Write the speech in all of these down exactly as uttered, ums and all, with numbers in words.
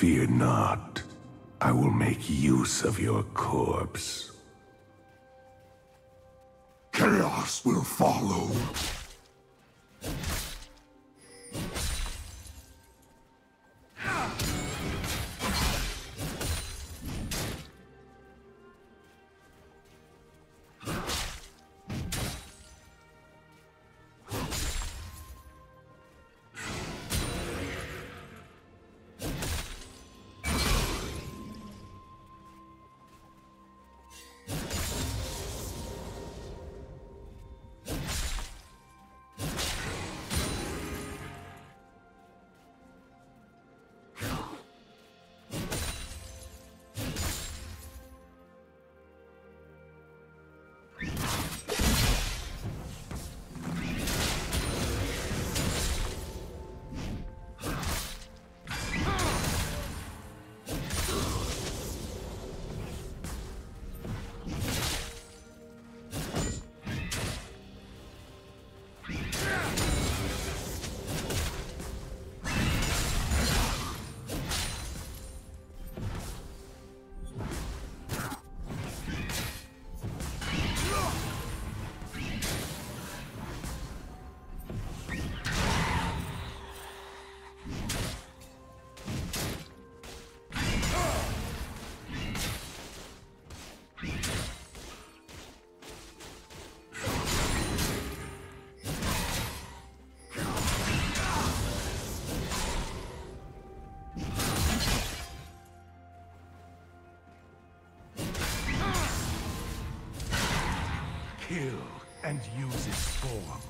Fear not. I will make use of your corpse. Chaos will follow. Kill and use its form.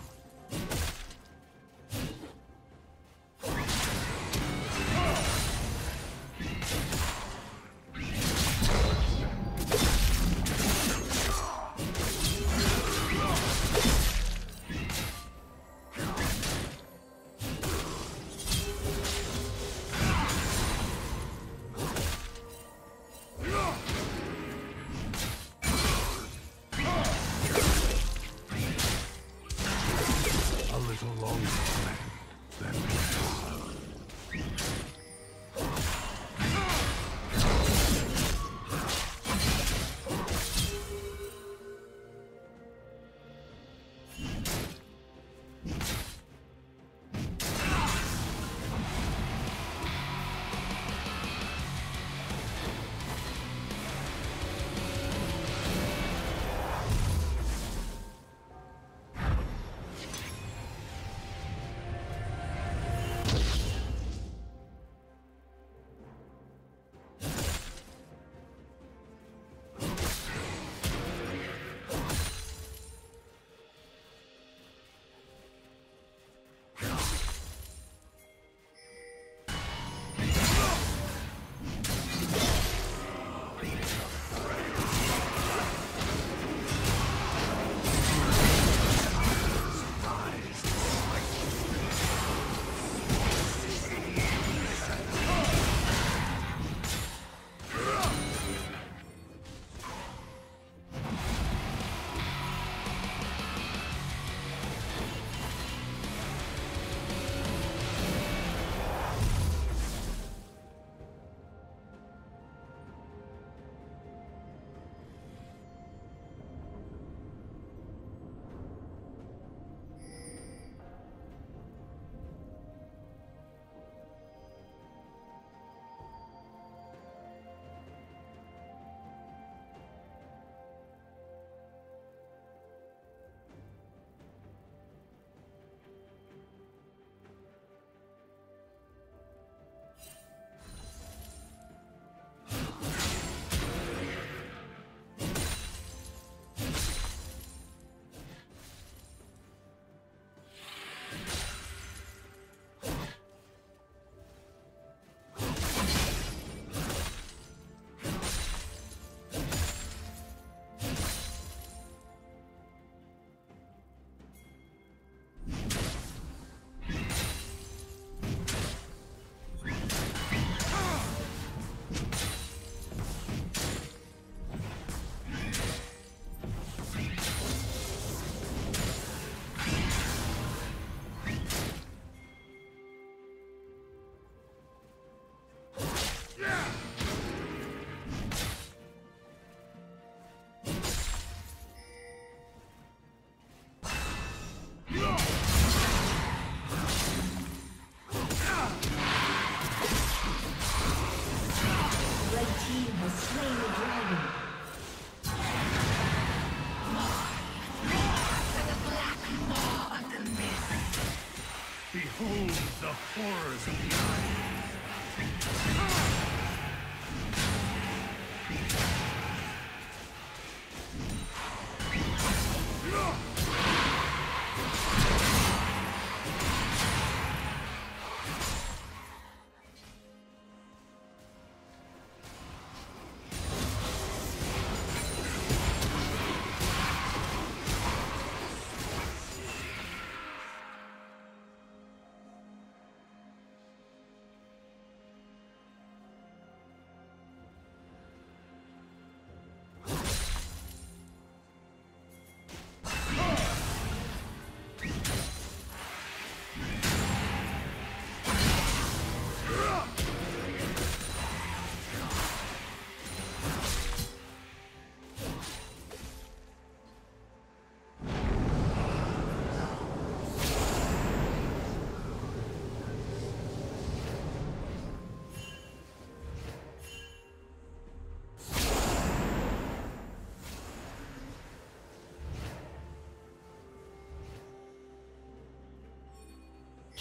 horrors of the earth.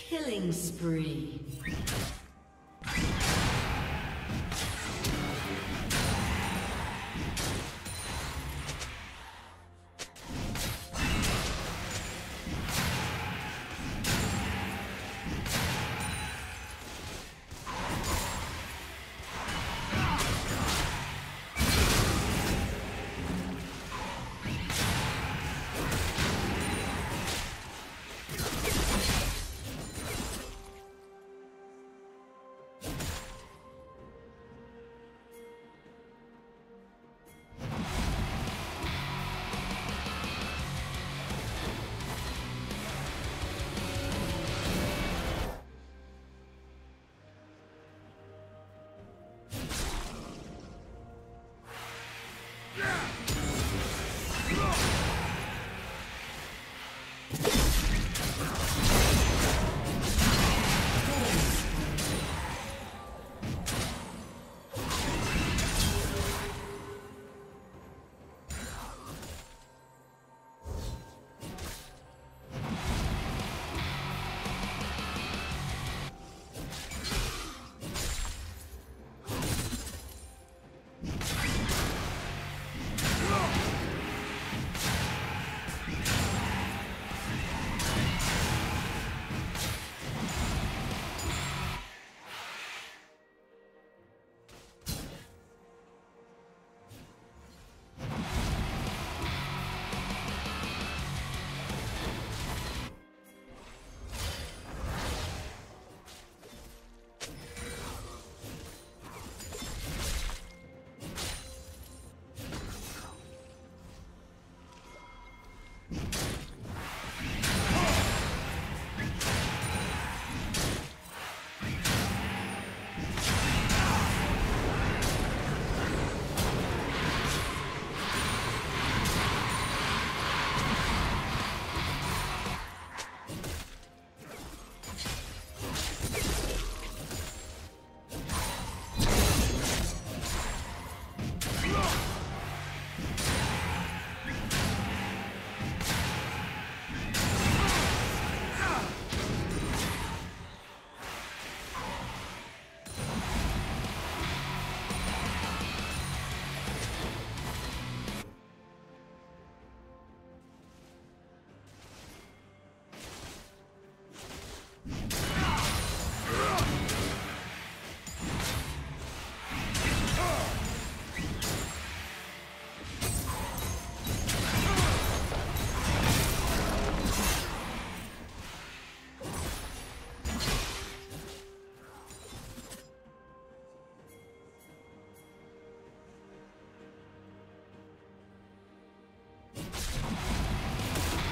Killing spree.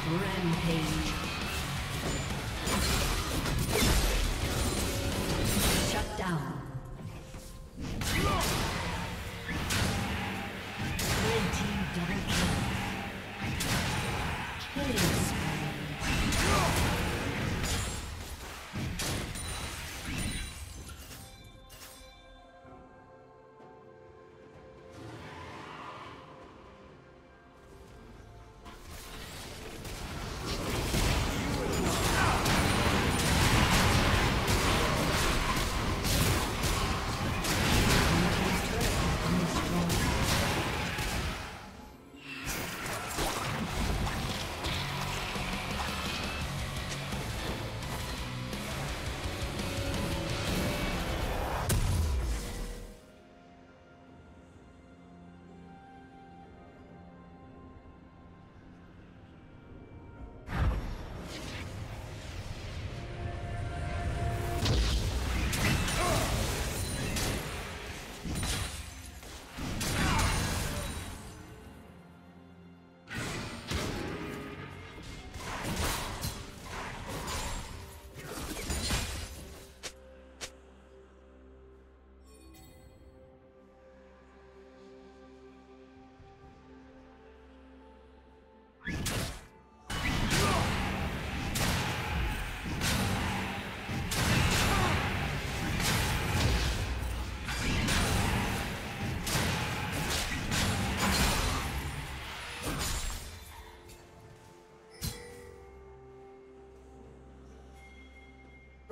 Rampage. Shut down. Red team double kill. Killing spree.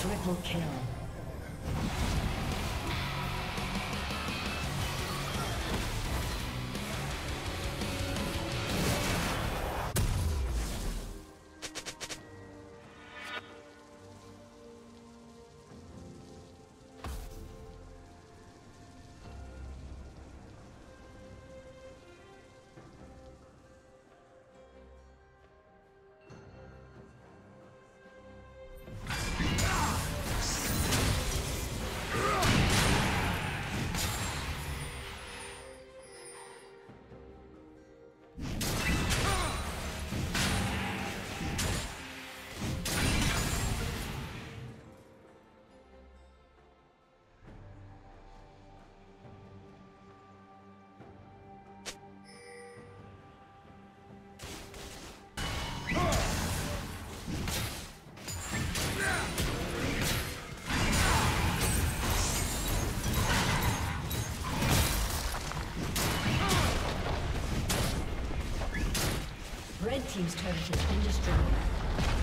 Triple kill. Red team's turret has been destroyed. Thank you.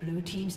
Blue team's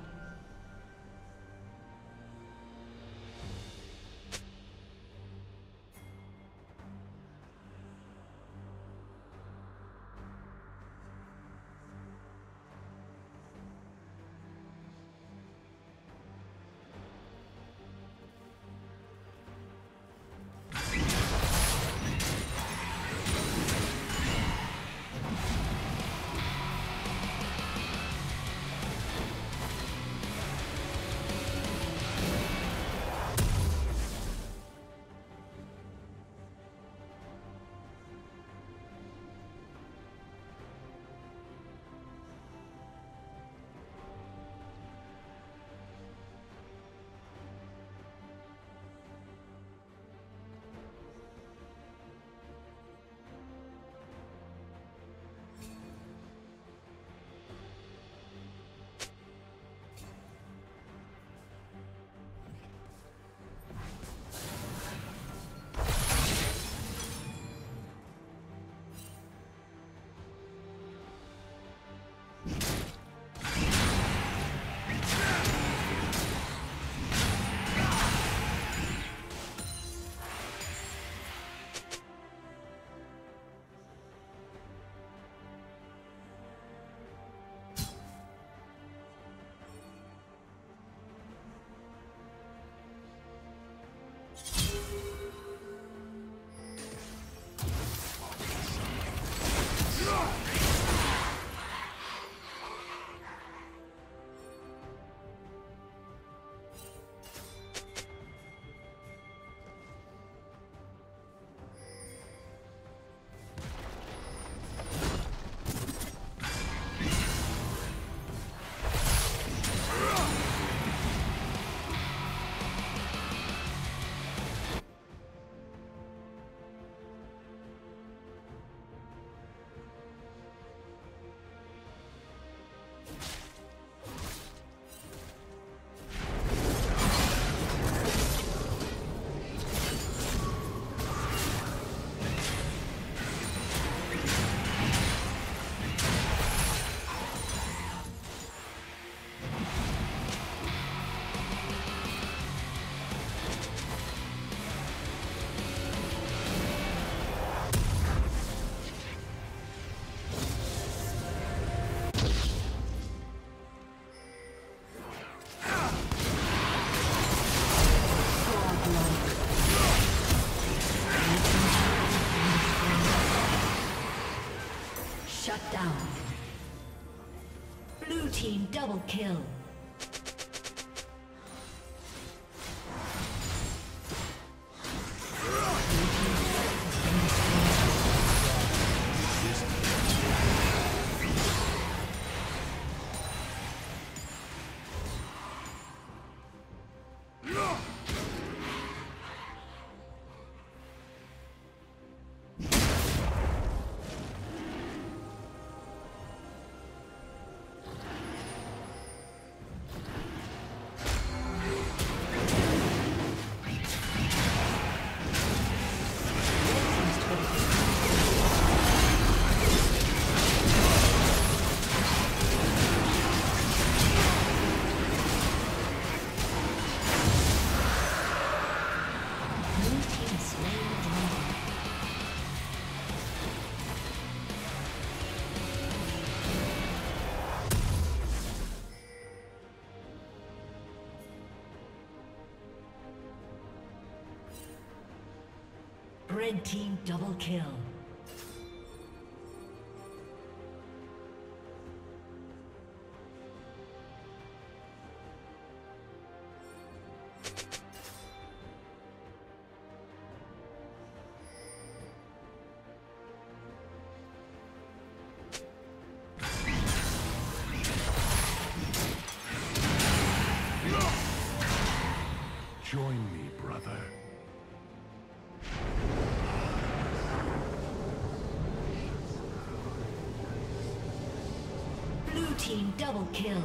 Team double kill. Red team double kill. Team double kill.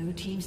Blue team's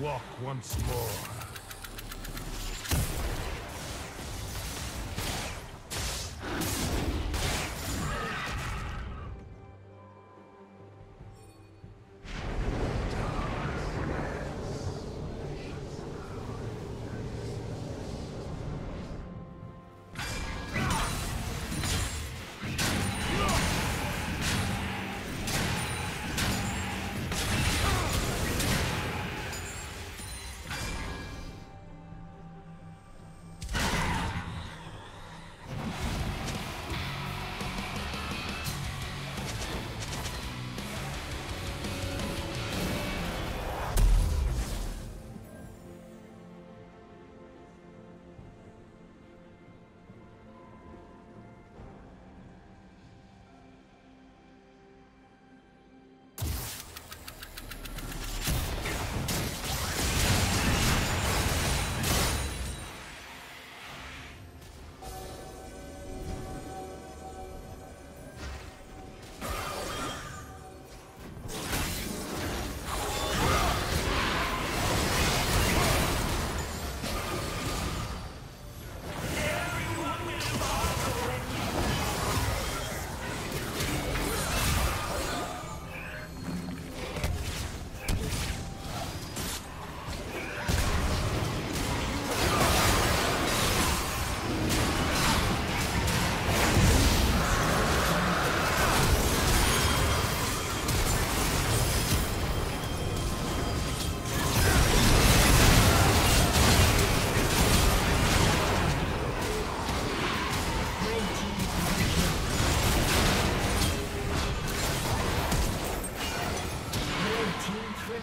Walk once more.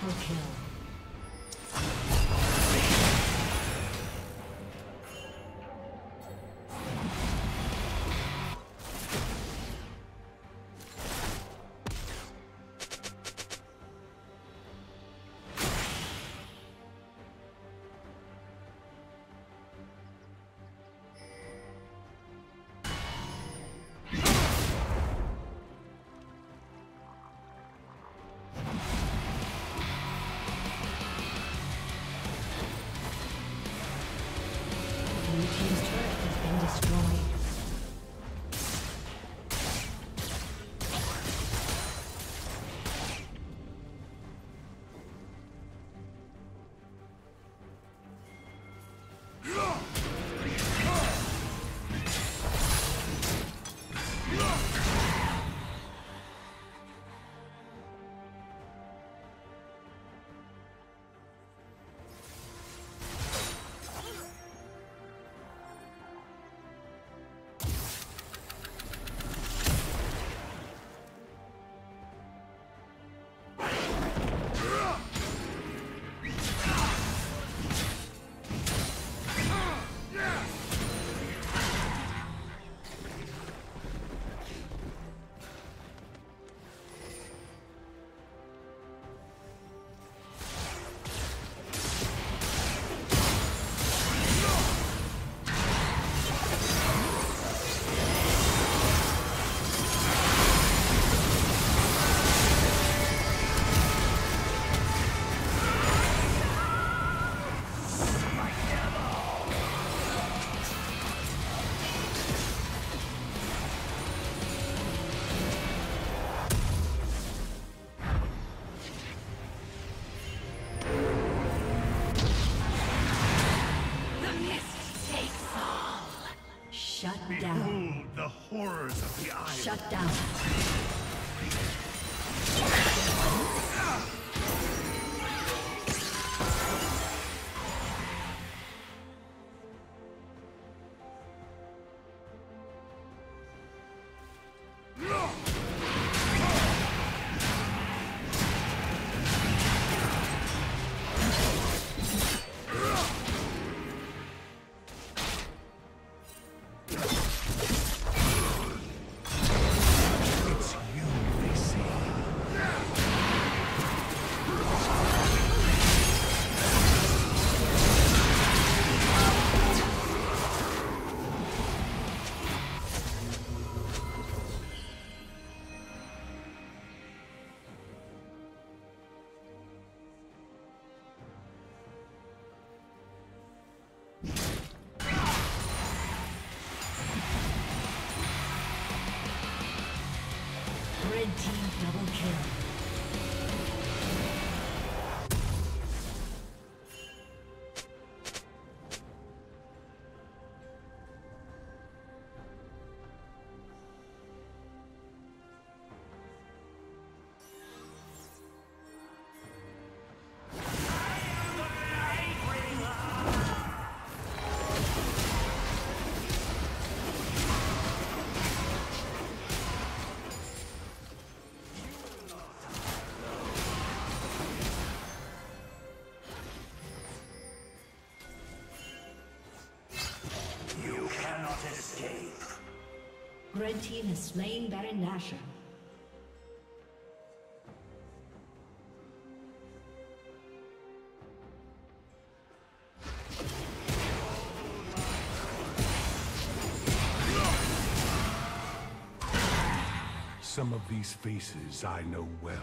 Triple kill. Behold the horrors of the island. Shut down. Red team has slain Baron Nashor. Some of these faces I know well.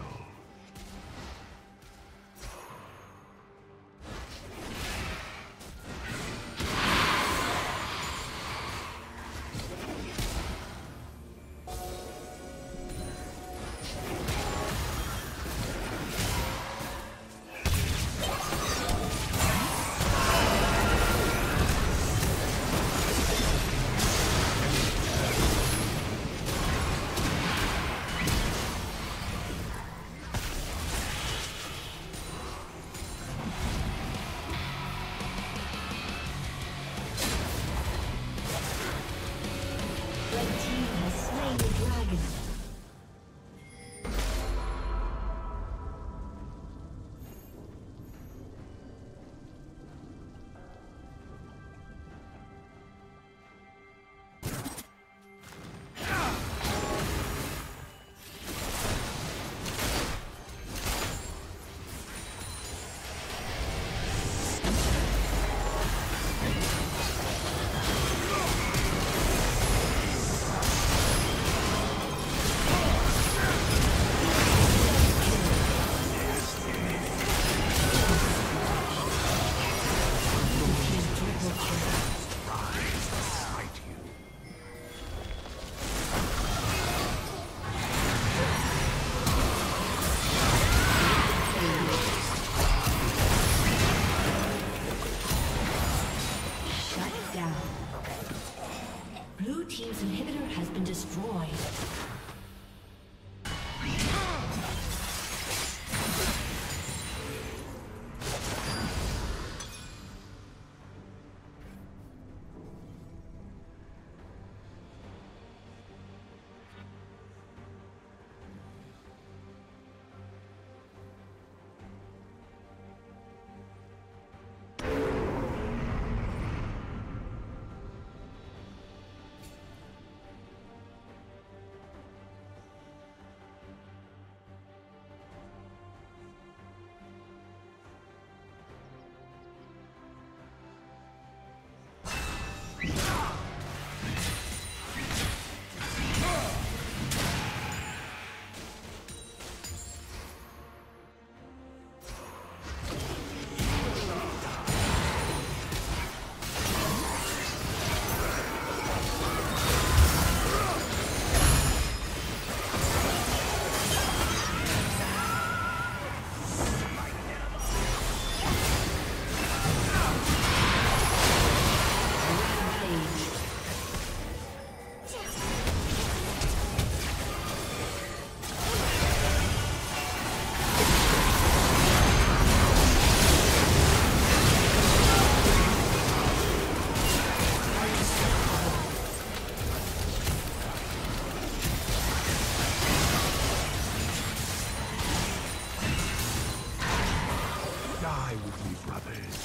Die with me, brothers,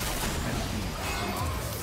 and be free.